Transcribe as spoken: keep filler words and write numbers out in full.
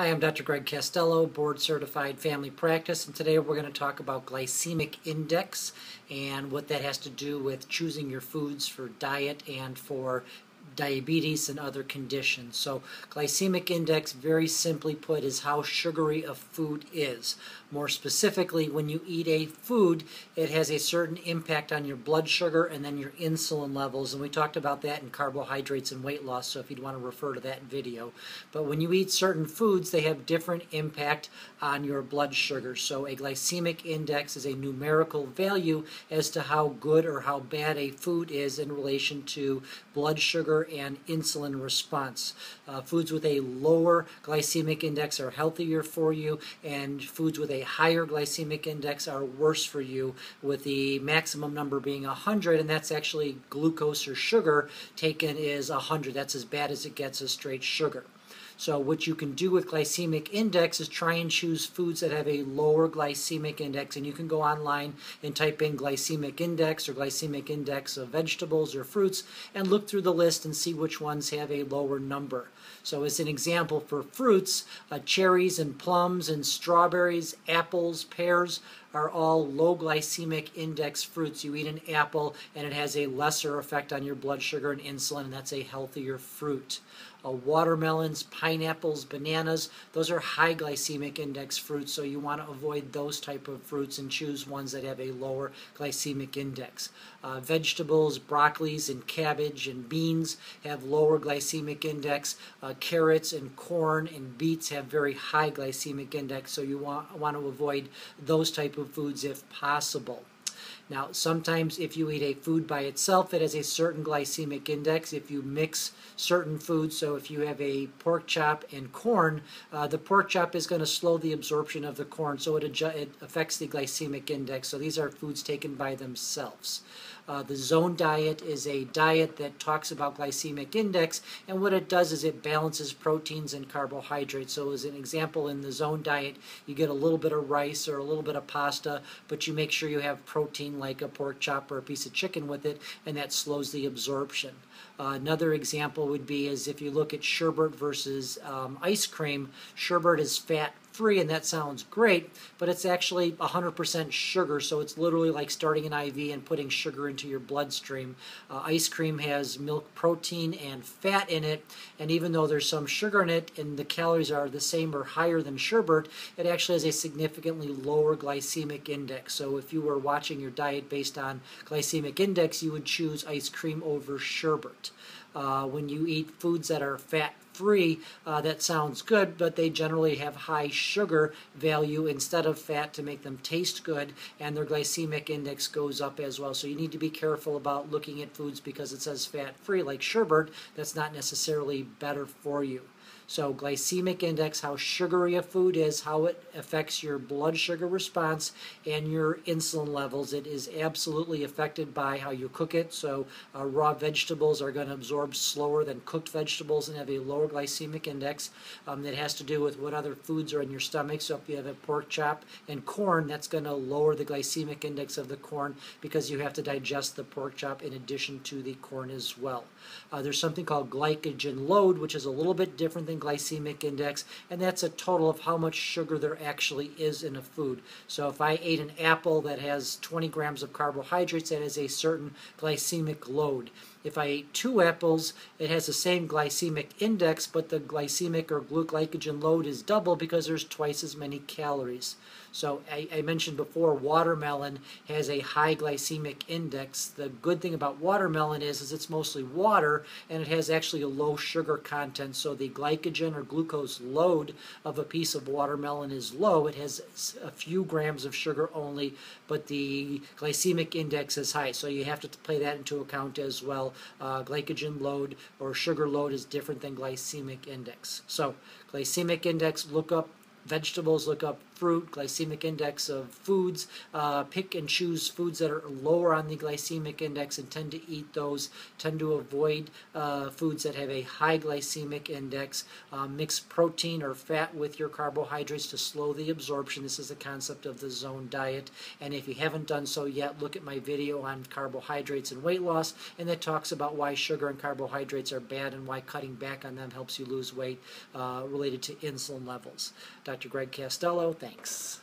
Hi, I'm Doctor Greg Castello, board-certified family practice, and today we're going to talk about glycemic index and what that has to do with choosing your foods for diet and for diabetes and other conditions. So glycemic index, very simply put, is how sugary a food is. More specifically, when you eat a food, it has a certain impact on your blood sugar and then your insulin levels, and we talked about that in carbohydrates and weight loss, so if you'd want to refer to that video. But when you eat certain foods, they have different impact on your blood sugar. So a glycemic index is a numerical value as to how good or how bad a food is in relation to blood sugar and insulin response. Uh, foods with a lower glycemic index are healthier for you, and foods with a higher glycemic index are worse for you, with the maximum number being one hundred, and that's actually glucose or sugar taken is one hundred. That's as bad as it gets as straight sugar. So what you can do with glycemic index is try and choose foods that have a lower glycemic index, and you can go online and type in glycemic index or glycemic index of vegetables or fruits and look through the list and see which ones have a lower number. So as an example, for fruits, uh, cherries and plums and strawberries, apples, pears are all low glycemic index fruits. You eat an apple and it has a lesser effect on your blood sugar and insulin, and that's a healthier fruit. Uh, watermelons, pineapples, bananas, those are high glycemic index fruits, so you want to avoid those type of fruits and choose ones that have a lower glycemic index. Uh, vegetables, broccolis and cabbage and beans have lower glycemic index. Uh, carrots and corn and beets have very high glycemic index, so you want, want to avoid those type of foods if possible. Now, sometimes if you eat a food by itself, it has a certain glycemic index. If you mix certain foods, so if you have a pork chop and corn, uh, the pork chop is going to slow the absorption of the corn, so it, it affects the glycemic index. So these are foods taken by themselves. Uh, the zone diet is a diet that talks about glycemic index, and what it does is it balances proteins and carbohydrates. So as an example, in the zone diet, you get a little bit of rice or a little bit of pasta, but you make sure you have protein like a pork chop or a piece of chicken with it, and that slows the absorption. Uh, another example would be is if you look at sherbet versus um, ice cream. Sherbet is fat free, and that sounds great, but it's actually one hundred percent sugar, so it's literally like starting an I V and putting sugar into your bloodstream. Uh, ice cream has milk protein and fat in it, and even though there's some sugar in it and the calories are the same or higher than sherbet, it actually has a significantly lower glycemic index. So if you were watching your diet based on glycemic index, you would choose ice cream over sherbet. Uh, when you eat foods that are fat free, uh, that sounds good, but they generally have high sugar value instead of fat to make them taste good, and their glycemic index goes up as well. So you need to be careful about looking at foods because it says fat free, like sherbet, that's not necessarily better for you. So glycemic index, how sugary a food is, how it affects your blood sugar response and your insulin levels. It is absolutely affected by how you cook it. So uh, raw vegetables are going to absorb slower than cooked vegetables and have a lower glycemic index. Um, that has to do with what other foods are in your stomach. So if you have a pork chop and corn, that's going to lower the glycemic index of the corn because you have to digest the pork chop in addition to the corn as well. Uh, there's something called glycogen load, which is a little bit different than glycemic index, and that's a total of how much sugar there actually is in a food. So if I ate an apple that has twenty grams of carbohydrates, that has a certain glycemic load. If I ate two apples, it has the same glycemic index, but the glycemic or glycogen load is double because there's twice as many calories. So I, I mentioned before, watermelon has a high glycemic index. The good thing about watermelon is, is it's mostly water, and it has actually a low sugar content. So the glycogen or glucose load of a piece of watermelon is low. It has a few grams of sugar only, but the glycemic index is high. So you have to play that into account as well. Uh, glycogen load or sugar load is different than glycemic index. So glycemic index, look up vegetables, look up fruit, glycemic index of foods, uh, pick and choose foods that are lower on the glycemic index and tend to eat those, tend to avoid uh, foods that have a high glycemic index, uh, mix protein or fat with your carbohydrates to slow the absorption. This is the concept of the zone diet, and if you haven't done so yet, look at my video on carbohydrates and weight loss, and that talks about why sugar and carbohydrates are bad and why cutting back on them helps you lose weight uh, related to insulin levels. Doctor Greg Castello, thanks.